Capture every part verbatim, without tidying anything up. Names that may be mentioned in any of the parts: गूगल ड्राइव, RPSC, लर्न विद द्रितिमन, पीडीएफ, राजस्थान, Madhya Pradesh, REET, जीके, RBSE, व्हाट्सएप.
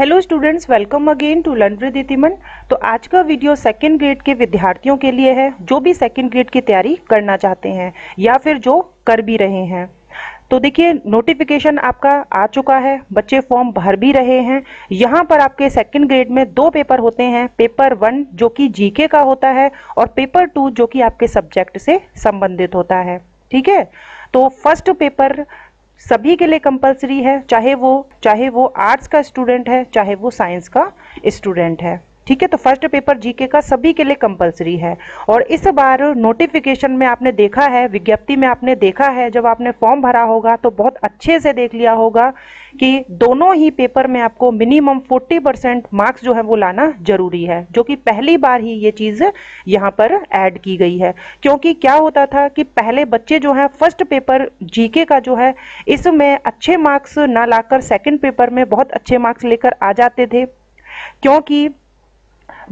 Hello students, welcome again to लर्न विद द्रितिमन। तो आज का वीडियो सेकंड ग्रेड के विद्यार्थियों के लिए है, जो भी सेकंड ग्रेड की तैयारी करना चाहते हैं या फिर जो कर भी रहे हैं। तो देखिए, नोटिफिकेशन आपका आ चुका है, बच्चे फॉर्म भर भी रहे हैं। यहाँ पर आपके सेकंड ग्रेड में दो पेपर होते हैं, पेपर वन जो कि जीके का होता है और पेपर टू जो कि आपके सब्जेक्ट से संबंधित होता है। ठीक है, तो फर्स्ट पेपर सभी के लिए कंपलसरी है, चाहे वो चाहे वो आर्ट्स का स्टूडेंट है चाहे वो साइंस का स्टूडेंट है। ठीक है, तो फर्स्ट पेपर जीके का सभी के लिए कंपलसरी है। और इस बार नोटिफिकेशन में आपने देखा है, विज्ञप्ति में आपने देखा है, जब आपने फॉर्म भरा होगा तो बहुत अच्छे से देख लिया होगा कि दोनों ही पेपर में आपको मिनिमम चालीस परसेंट मार्क्स जो है वो लाना जरूरी है, जो कि पहली बार ही ये चीज़ यहाँ पर ऐड की गई है। क्योंकि क्या होता था कि पहले बच्चे जो है फर्स्ट पेपर जीके का जो है इसमें अच्छे मार्क्स ना लाकर सेकेंड पेपर में बहुत अच्छे मार्क्स लेकर आ जाते थे, क्योंकि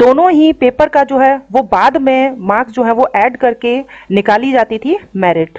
दोनों ही पेपर का जो है वो बाद में मार्क्स जो है वो ऐड करके निकाली जाती थी मेरिट।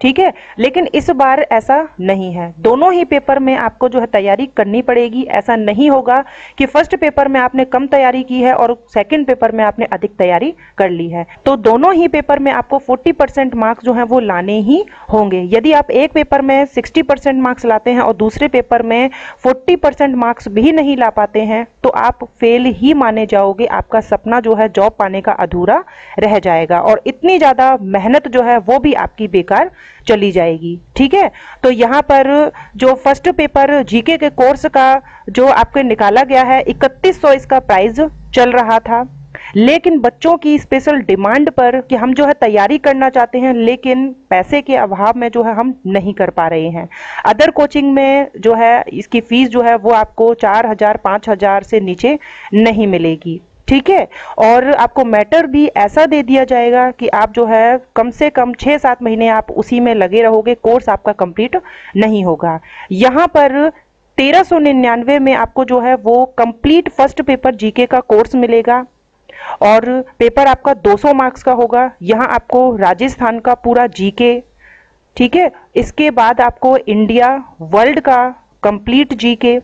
ठीक है, लेकिन इस बार ऐसा नहीं है, दोनों ही पेपर में आपको जो है तैयारी करनी पड़ेगी। ऐसा नहीं होगा कि फर्स्ट पेपर में आपने कम तैयारी की है और सेकंड पेपर में आपने अधिक तैयारी कर ली है। तो दोनों ही पेपर में आपको चालीस परसेंट मार्क्स जो है वो लाने ही होंगे। यदि आप एक पेपर में साठ परसेंट मार्क्स लाते हैं और दूसरे पेपर में चालीस परसेंट मार्क्स भी नहीं ला पाते हैं तो आप फेल ही माने जाओगे, आपका सपना जो है जॉब पाने का अधूरा रह जाएगा और इतनी ज़्यादा मेहनत जो है वो भी आपकी बेकार चली जाएगी। ठीक है, तो यहाँ पर जो फर्स्ट पेपर जीके के कोर्स का जो आपके निकाला गया है, इकतीस सौ इसका प्राइस चल रहा था, लेकिन बच्चों की स्पेशल डिमांड पर कि हम जो है तैयारी करना चाहते हैं लेकिन पैसे के अभाव में जो है हम नहीं कर पा रहे हैं। अदर कोचिंग में जो है इसकी फीस जो है वो आपको चार हजार पाँच हजार से नीचे नहीं मिलेगी। ठीक है, और आपको मैटर भी ऐसा दे दिया जाएगा कि आप जो है कम से कम छः सात महीने आप उसी में लगे रहोगे, कोर्स आपका कंप्लीट नहीं होगा। यहाँ पर तेरह सौ निन्यानवे में आपको जो है वो कंप्लीट फर्स्ट पेपर जीके का कोर्स मिलेगा और पेपर आपका दो सौ मार्क्स का होगा। यहाँ आपको राजस्थान का पूरा जीके, ठीक है, इसके बाद आपको इंडिया, वर्ल्ड का कंप्लीट जीके,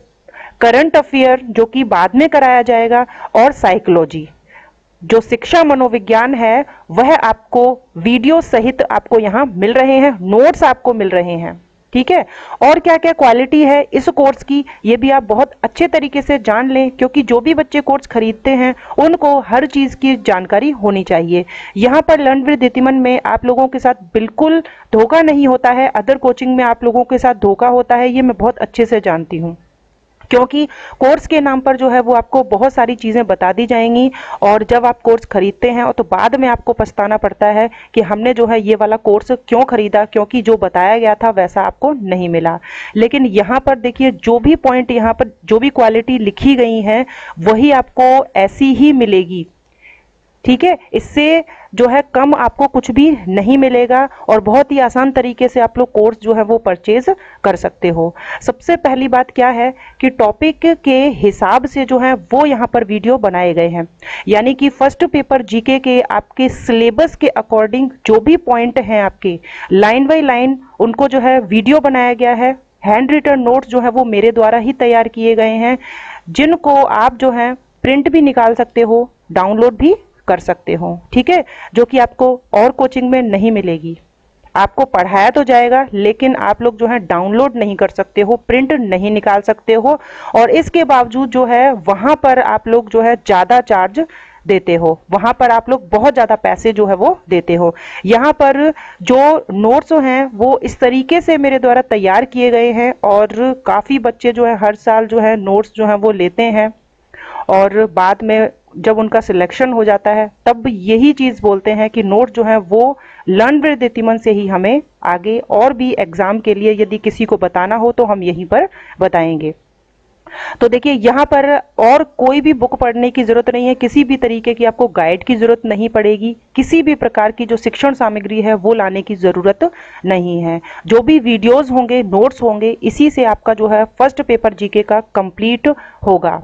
करंट अफेयर जो कि बाद में कराया जाएगा और साइकोलॉजी जो शिक्षा मनोविज्ञान है वह आपको वीडियो सहित आपको यहाँ मिल रहे हैं, नोट्स आपको मिल रहे हैं। ठीक है, और क्या क्या क्वालिटी है इस कोर्स की ये भी आप बहुत अच्छे तरीके से जान लें, क्योंकि जो भी बच्चे कोर्स खरीदते हैं उनको हर चीज़ की जानकारी होनी चाहिए। यहाँ पर लर्न विद द्रितिमन में आप लोगों के साथ बिल्कुल धोखा नहीं होता है, अदर कोचिंग में आप लोगों के साथ धोखा होता है, ये मैं बहुत अच्छे से जानती हूँ, क्योंकि कोर्स के नाम पर जो है वो आपको बहुत सारी चीज़ें बता दी जाएंगी और जब आप कोर्स खरीदते हैं तो बाद में आपको पछताना पड़ता है कि हमने जो है ये वाला कोर्स क्यों खरीदा, क्योंकि जो बताया गया था वैसा आपको नहीं मिला। लेकिन यहाँ पर देखिए, जो भी पॉइंट यहाँ पर जो भी क्वालिटी लिखी गई हैं वही आपको ऐसी ही मिलेगी। ठीक है, इससे जो है कम आपको कुछ भी नहीं मिलेगा और बहुत ही आसान तरीके से आप लोग कोर्स जो है वो परचेज कर सकते हो। सबसे पहली बात क्या है कि टॉपिक के हिसाब से जो है वो यहाँ पर वीडियो बनाए गए हैं, यानी कि फर्स्ट पेपर जीके के आपके सिलेबस के अकॉर्डिंग जो भी पॉइंट हैं आपके लाइन बाय लाइन उनको जो है वीडियो बनाया गया है। हैंड रिटन नोट्स जो है वो मेरे द्वारा ही तैयार किए गए हैं, जिनको आप जो है प्रिंट भी निकाल सकते हो, डाउनलोड भी कर सकते हो। ठीक है, जो कि आपको और कोचिंग में नहीं मिलेगी। आपको पढ़ाया तो जाएगा लेकिन आप लोग जो है डाउनलोड नहीं कर सकते हो, प्रिंट नहीं निकाल सकते हो और इसके बावजूद जो है वहाँ पर आप लोग जो है ज़्यादा चार्ज देते हो, वहाँ पर आप लोग बहुत ज़्यादा पैसे जो है वो देते हो। यहाँ पर जो नोट्स हैं वो इस तरीके से मेरे द्वारा तैयार किए गए हैं और काफ़ी बच्चे जो है हर साल जो है नोट्स जो हैं वो लेते हैं और बाद में जब उनका सिलेक्शन हो जाता है तब यही चीज़ बोलते हैं कि नोट जो है वो लर्न विद द्रितिमन से ही हमें आगे और भी एग्ज़ाम के लिए यदि किसी को बताना हो तो हम यहीं पर बताएंगे। तो देखिए, यहाँ पर और कोई भी बुक पढ़ने की ज़रूरत नहीं है, किसी भी तरीके की आपको गाइड की ज़रूरत नहीं पड़ेगी, किसी भी प्रकार की जो शिक्षण सामग्री है वो लाने की ज़रूरत नहीं है। जो भी वीडियोज़ होंगे, नोट्स होंगे, इसी से आपका जो है फर्स्ट पेपर जीके का कंप्लीट होगा।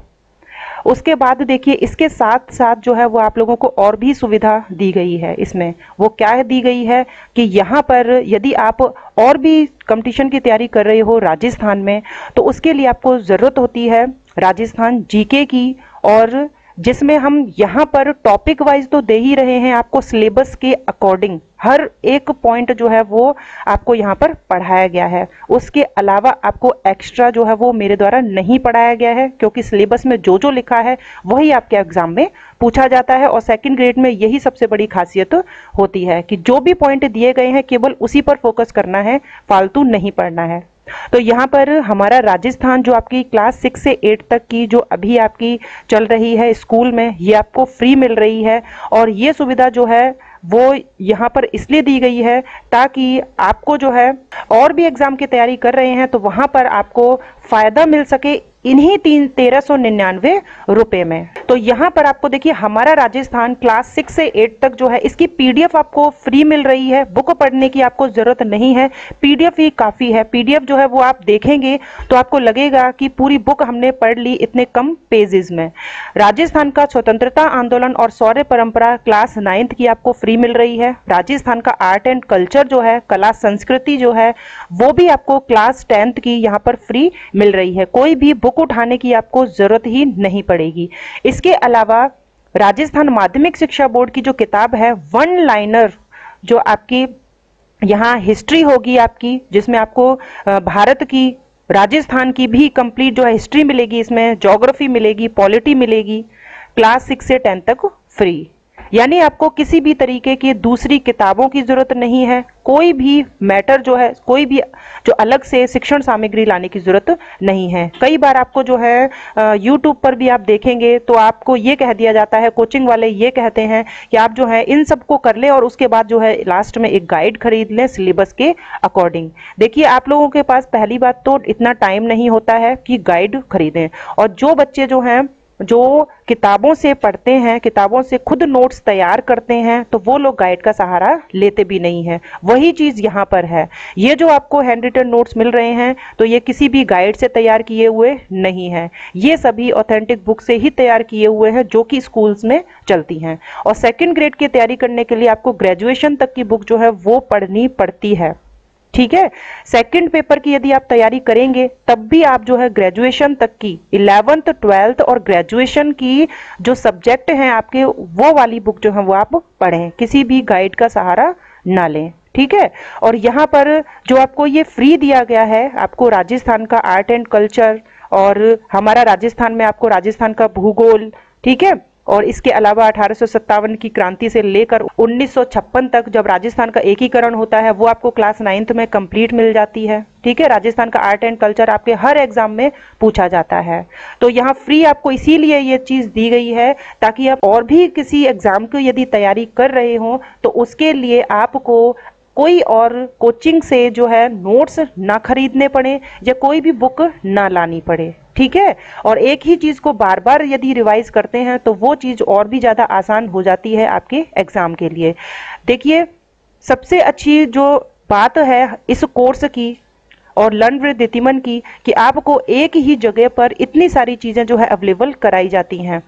उसके बाद देखिए, इसके साथ साथ जो है वो आप लोगों को और भी सुविधा दी गई है। इसमें वो क्या दी गई है कि यहाँ पर यदि आप और भी कंपटीशन की तैयारी कर रहे हो राजस्थान में तो उसके लिए आपको ज़रूरत होती है राजस्थान जीके की, और जिसमें हम यहाँ पर टॉपिक वाइज तो दे ही रहे हैं आपको सिलेबस के अकॉर्डिंग, हर एक पॉइंट जो है वो आपको यहाँ पर पढ़ाया गया है। उसके अलावा आपको एक्स्ट्रा जो है वो मेरे द्वारा नहीं पढ़ाया गया है, क्योंकि सिलेबस में जो जो लिखा है वही आपके एग्जाम में पूछा जाता है। और सेकंड ग्रेड में यही सबसे बड़ी खासियत होती है कि जो भी पॉइंट दिए गए हैं केवल उसी पर फोकस करना है, फालतू नहीं पढ़ना है। तो यहाँ पर हमारा राजस्थान जो आपकी क्लास सिक्स से एट तक की जो अभी आपकी चल रही है स्कूल में, ये आपको फ्री मिल रही है। और ये सुविधा जो है वो यहाँ पर इसलिए दी गई है ताकि आपको जो है और भी एग्ज़ाम की तैयारी कर रहे हैं तो वहाँ पर आपको फ़ायदा मिल सके इन्हीं तीन तेरह सौ निन्यानवे रुपये में। तो यहाँ पर आपको देखिए हमारा राजस्थान क्लास सिक्स से एट तक जो है इसकी पीडीएफ आपको फ्री मिल रही है, बुक पढ़ने की आपको ज़रूरत नहीं है, पीडीएफ ही काफ़ी है। पीडीएफ जो है वो आप देखेंगे तो आपको लगेगा कि पूरी बुक हमने पढ़ ली इतने कम पेजेस में। राजस्थान का स्वतंत्रता आंदोलन और शौर्य परंपरा क्लास नाइन्थ की आपको फ्री मिल रही है। राजस्थान का आर्ट एंड कल्चर जो है, कला संस्कृति जो है, वो भी आपको क्लास टेंथ की यहाँ पर फ्री मिल रही है, कोई भी बुक उठाने की आपको जरूरत ही नहीं पड़ेगी। इसके अलावा राजस्थान माध्यमिक शिक्षा बोर्ड की जो किताब है वन लाइनर, जो आपकी यहाँ हिस्ट्री होगी आपकी, जिसमें आपको भारत की राजस्थान की भी कंप्लीट जो है हिस्ट्री मिलेगी, इसमें ज्योग्राफी मिलेगी, पॉलिटी मिलेगी, क्लास सिक्स से टेंथ तक फ्री। यानी आपको किसी भी तरीके की दूसरी किताबों की ज़रूरत नहीं है, कोई भी मैटर जो है, कोई भी जो अलग से शिक्षण सामग्री लाने की ज़रूरत नहीं है। कई बार आपको जो है यूट्यूब पर भी आप देखेंगे तो आपको ये कह दिया जाता है, कोचिंग वाले ये कहते हैं कि आप जो है इन सबको कर लें और उसके बाद जो है लास्ट में एक गाइड खरीद लें सिलेबस के अकॉर्डिंग। देखिए आप लोगों के पास पहली बात तो इतना टाइम नहीं होता है कि गाइड खरीदें, और जो बच्चे जो हैं जो किताबों से पढ़ते हैं, किताबों से खुद नोट्स तैयार करते हैं, तो वो लोग गाइड का सहारा लेते भी नहीं हैं। वही चीज़ यहाँ पर है, ये जो आपको हैंड रिटन नोट्स मिल रहे हैं तो ये किसी भी गाइड से तैयार किए हुए नहीं हैं, ये सभी ऑथेंटिक बुक से ही तैयार किए हुए हैं जो कि स्कूल्स में चलती हैं। और सेकेंड ग्रेड की तैयारी करने के लिए आपको ग्रेजुएशन तक की बुक जो है वो पढ़नी पड़ती है, ठीक है। सेकंड पेपर की यदि आप तैयारी करेंगे तब भी आप जो है ग्रेजुएशन तक की इलेवेंथ, ट्वेल्थ और ग्रेजुएशन की जो सब्जेक्ट हैं आपके, वो वाली बुक जो है वो आप पढ़ें, किसी भी गाइड का सहारा ना लें, ठीक है। और यहाँ पर जो आपको ये फ्री दिया गया है, आपको राजस्थान का आर्ट एंड कल्चर और हमारा राजस्थान में आपको राजस्थान का भूगोल, ठीक है, और इसके अलावा अठारह सौ सत्तावन की क्रांति से लेकर उन्नीस सौ छप्पन तक जब राजस्थान का एकीकरण होता है वो आपको क्लास नाइन्थ में कंप्लीट मिल जाती है, ठीक है। राजस्थान का आर्ट एंड कल्चर आपके हर एग्जाम में पूछा जाता है। तो यहाँ फ्री आपको इसीलिए ये चीज़ दी गई है ताकि आप और भी किसी एग्ज़ाम की यदि तैयारी कर रहे हों तो उसके लिए आपको कोई और कोचिंग से जो है नोट्स ना खरीदने पड़े या कोई भी बुक ना लानी पड़े, ठीक है। और एक ही चीज़ को बार बार यदि रिवाइज करते हैं तो वो चीज़ और भी ज़्यादा आसान हो जाती है आपके एग्ज़ाम के लिए। देखिए सबसे अच्छी जो बात है इस कोर्स की और लर्न विद द्रितिमन की कि आपको एक ही जगह पर इतनी सारी चीज़ें जो है अवेलेबल कराई जाती हैं,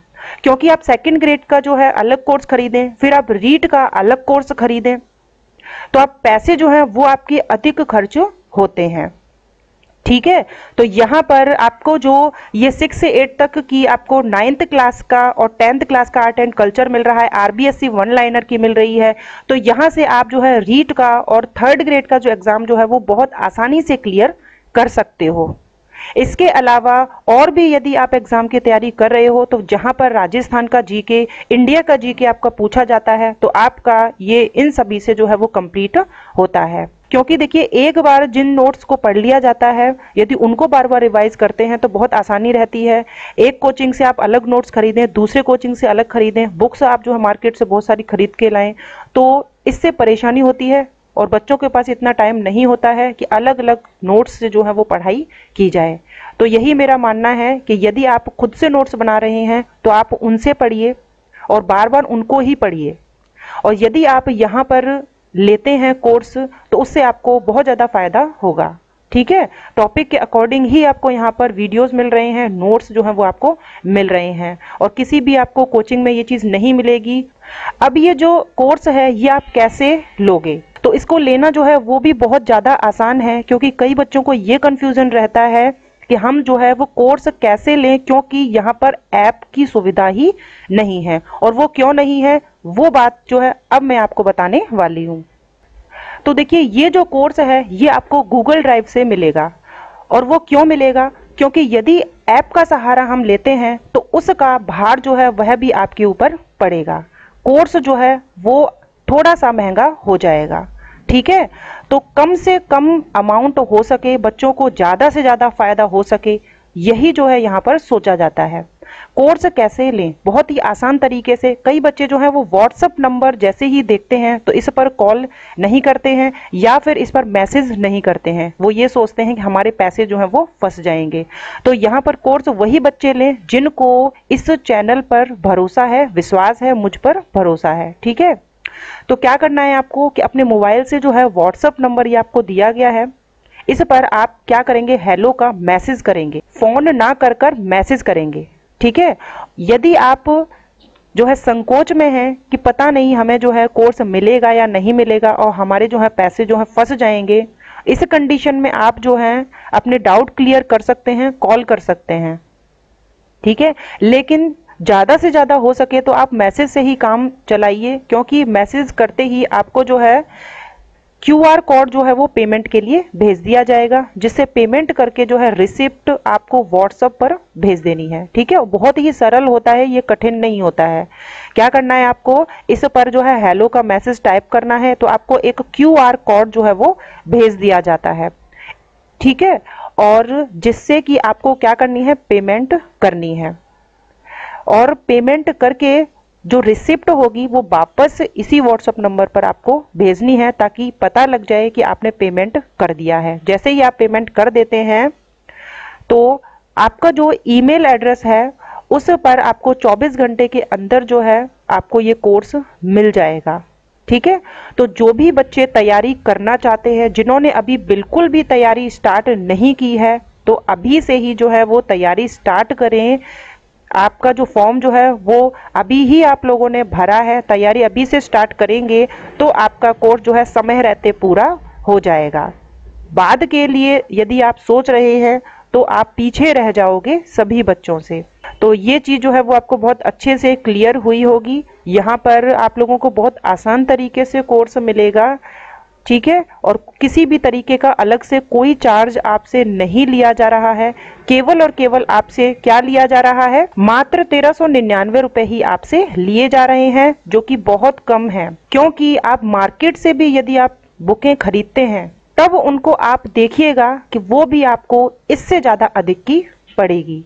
क्योंकि आप सेकेंड ग्रेड का जो है अलग कोर्स खरीदें, फिर आप रीट का अलग कोर्स खरीदें तो आप पैसे जो हैं वो आपके अधिक खर्च होते हैं, ठीक है। तो यहाँ पर आपको जो ये सिक्स से एट तक की आपको नाइन्थ क्लास का और टेंथ क्लास का आर्ट एंड कल्चर मिल रहा है, आरबीएससी वन लाइनर की मिल रही है, तो यहाँ से आप जो है रीट का और थर्ड ग्रेड का जो एग्ज़ाम जो है वो बहुत आसानी से क्लियर कर सकते हो। इसके अलावा और भी यदि आप एग्ज़ाम की तैयारी कर रहे हो तो जहाँ पर राजस्थान का जीके, इंडिया का जीके आपका पूछा जाता है तो आपका ये इन सभी से जो है वो कंप्लीट होता है, क्योंकि देखिए एक बार जिन नोट्स को पढ़ लिया जाता है यदि उनको बार बार रिवाइज करते हैं तो बहुत आसानी रहती है। एक कोचिंग से आप अलग नोट्स खरीदें, दूसरे कोचिंग से अलग खरीदें, बुक्स आप जो है मार्केट से बहुत सारी खरीद के लाएँ, तो इससे परेशानी होती है और बच्चों के पास इतना टाइम नहीं होता है कि अलग अलग नोट्स से जो है वो पढ़ाई की जाए। तो यही मेरा मानना है कि यदि आप खुद से नोट्स बना रहे हैं तो आप उनसे पढ़िए और बार बार उनको ही पढ़िए, और यदि आप यहाँ पर लेते हैं कोर्स तो उससे आपको बहुत ज़्यादा फ़ायदा होगा, ठीक है। टॉपिक के अकॉर्डिंग ही आपको यहाँ पर वीडियोस मिल रहे हैं, नोट्स जो हैं वो आपको मिल रहे हैं और किसी भी आपको कोचिंग में ये चीज़ नहीं मिलेगी। अब ये जो कोर्स है ये आप कैसे लोगे, तो इसको लेना जो है वो भी बहुत ज़्यादा आसान है, क्योंकि कई बच्चों को ये कन्फ्यूज़न रहता है कि हम जो है वो कोर्स कैसे लें, क्योंकि यहाँ पर ऐप की सुविधा ही नहीं है। और वो क्यों नहीं है वो बात जो है अब मैं आपको बताने वाली हूँ। तो देखिए, ये जो कोर्स है ये आपको गूगल ड्राइव से मिलेगा। और वो क्यों मिलेगा? क्योंकि यदि ऐप का सहारा हम लेते हैं तो उसका भार जो है वह भी आपके ऊपर पड़ेगा। कोर्स जो है वो थोड़ा सा महंगा हो जाएगा, ठीक है। तो कम से कम अमाउंट हो सके, बच्चों को ज़्यादा से ज़्यादा फ़ायदा हो सके, यही जो है यहाँ पर सोचा जाता है। कोर्स कैसे लें? बहुत ही आसान तरीके से। कई बच्चे जो हैं वो व्हाट्सअप नंबर जैसे ही देखते हैं तो इस पर कॉल नहीं करते हैं या फिर इस पर मैसेज नहीं करते हैं। वो ये सोचते हैं कि हमारे पैसे जो हैं वो फंस जाएंगे। तो यहाँ पर कोर्स वही बच्चे लें जिनको इस चैनल पर भरोसा है, विश्वास है, मुझ पर भरोसा है, ठीक है। तो क्या करना है आपको कि अपने मोबाइल से जो है व्हाट्सअप नंबर ये आपको दिया गया है, इस पर आप क्या करेंगे, हेलो का मैसेज करेंगे, फोन ना कर कर मैसेज करेंगे, ठीक है। यदि आप जो है संकोच में हैं कि पता नहीं हमें जो है कोर्स मिलेगा या नहीं मिलेगा और हमारे जो है पैसे जो है फंस जाएंगे, इस कंडीशन में आप जो है अपने डाउट क्लियर कर सकते हैं, कॉल कर सकते हैं, ठीक है। लेकिन ज़्यादा से ज़्यादा हो सके तो आप मैसेज से ही काम चलाइए, क्योंकि मैसेज करते ही आपको जो है क्यूआर कोड जो है वो पेमेंट के लिए भेज दिया जाएगा, जिससे पेमेंट करके जो है रिसिप्ट आपको व्हाट्सएप पर भेज देनी है, ठीक है। बहुत ही सरल होता है, ये कठिन नहीं होता है। क्या करना है आपको, इस पर जो है हेलो का मैसेज टाइप करना है तो आपको एक क्यूआर कोड जो है वो भेज दिया जाता है, ठीक है। और जिससे कि आपको क्या करनी है, पेमेंट करनी है। और पेमेंट करके जो रिसिप्ट होगी वो वापस इसी व्हाट्सएप नंबर पर आपको भेजनी है, ताकि पता लग जाए कि आपने पेमेंट कर दिया है। जैसे ही आप पेमेंट कर देते हैं तो आपका जो ईमेल एड्रेस है उस पर आपको चौबीस घंटे के अंदर जो है आपको ये कोर्स मिल जाएगा, ठीक है। तो जो भी बच्चे तैयारी करना चाहते हैं, जिन्होंने अभी बिल्कुल भी तैयारी स्टार्ट नहीं की है, तो अभी से ही जो है वो तैयारी स्टार्ट करें। आपका जो फॉर्म जो है वो अभी ही आप लोगों ने भरा है, तैयारी अभी से स्टार्ट करेंगे तो आपका कोर्स जो है समय रहते पूरा हो जाएगा। बाद के लिए यदि आप सोच रहे हैं तो आप पीछे रह जाओगे सभी बच्चों से। तो ये चीज़ जो है वो आपको बहुत अच्छे से क्लियर हुई होगी। यहाँ पर आप लोगों को बहुत आसान तरीके से कोर्स मिलेगा, ठीक है। और किसी भी तरीके का अलग से कोई चार्ज आपसे नहीं लिया जा रहा है। केवल और केवल आपसे क्या लिया जा रहा है, मात्र तेरह सौ निन्यानवे रुपए ही आपसे लिए जा रहे हैं, जो कि बहुत कम है। क्योंकि आप मार्केट से भी यदि आप बुकें खरीदते हैं तब उनको आप देखिएगा कि वो भी आपको इससे ज़्यादा अधिक की पड़ेगी,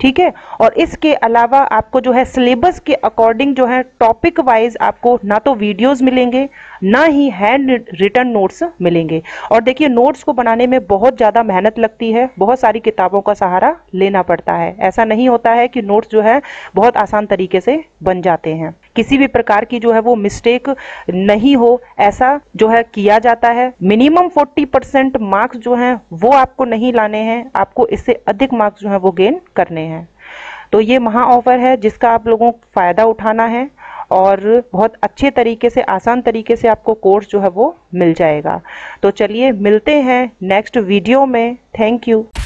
ठीक है। और इसके अलावा आपको जो है सिलेबस के अकॉर्डिंग जो है टॉपिक वाइज आपको ना तो वीडियोस मिलेंगे ना ही हैंड रिटन नोट्स मिलेंगे। और देखिए, नोट्स को बनाने में बहुत ज़्यादा मेहनत लगती है, बहुत सारी किताबों का सहारा लेना पड़ता है। ऐसा नहीं होता है कि नोट्स जो है बहुत आसान तरीके से बन जाते हैं। किसी भी प्रकार की जो है वो मिस्टेक नहीं हो, ऐसा जो है किया जाता है। मिनिमम चालीस परसेंट मार्क्स जो हैं वो आपको नहीं लाने हैं, आपको इससे अधिक मार्क्स जो है वो गेन करने हैं। तो ये महा ऑफर है जिसका आप लोगों को फ़ायदा उठाना है और बहुत अच्छे तरीके से, आसान तरीके से आपको कोर्स जो है वो मिल जाएगा। तो चलिए मिलते हैं नेक्स्ट वीडियो में। Thank you.